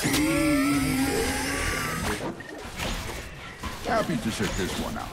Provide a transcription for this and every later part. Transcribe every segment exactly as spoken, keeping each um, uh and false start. Happy to sit this one out.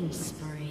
Killing spree.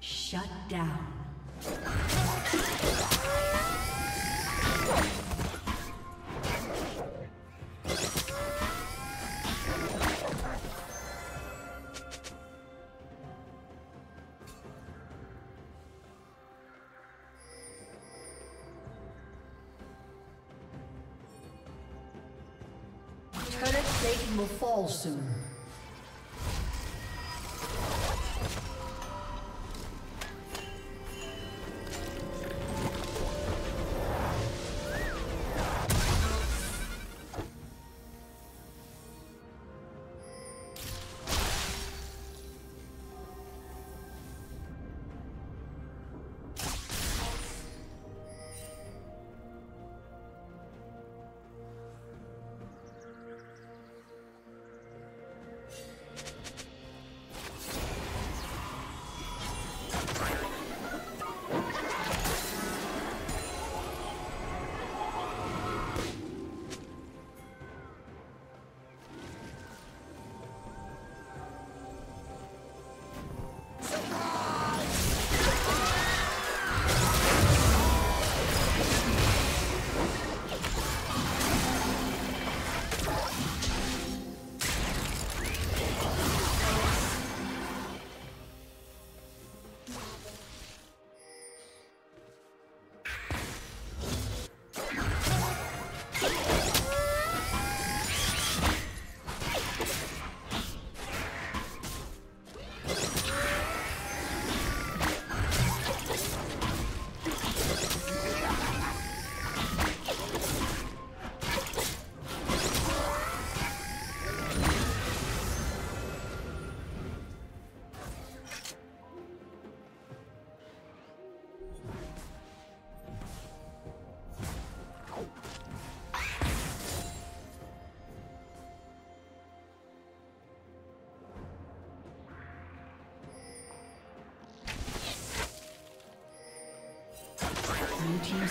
Shut down. Turret plating will fall soon. Blue team's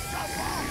Spot!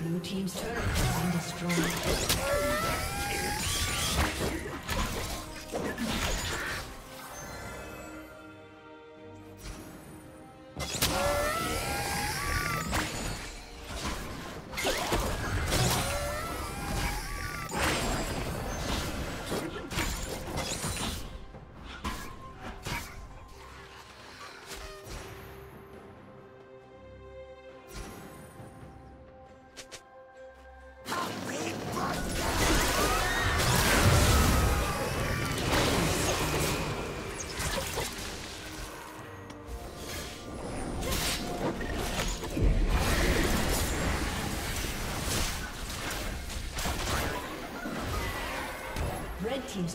Blue team's turret has been destroyed. Team's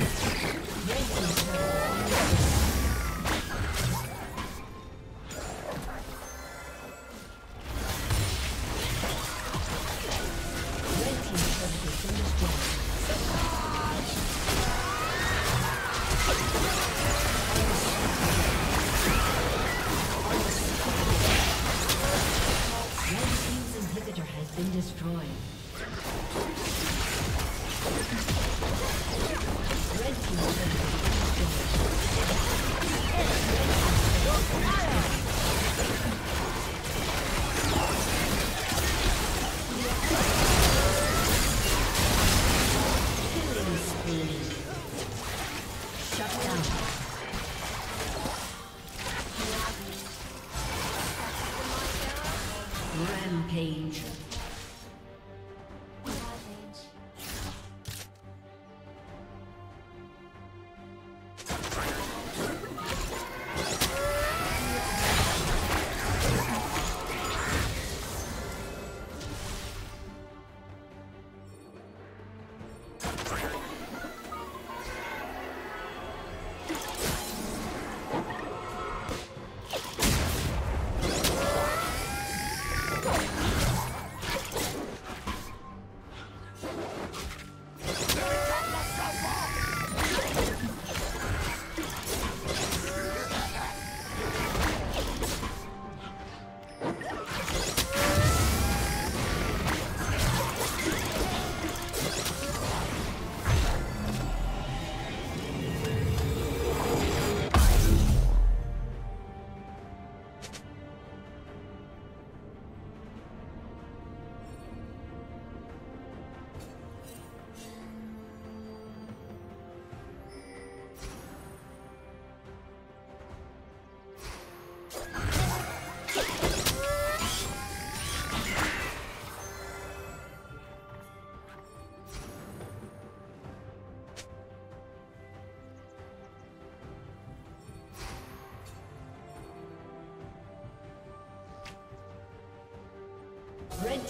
Thank you. has been destroyed. Red team has been destroyed. Killing spree. Rampage. Red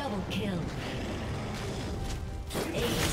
Double kill. Eight.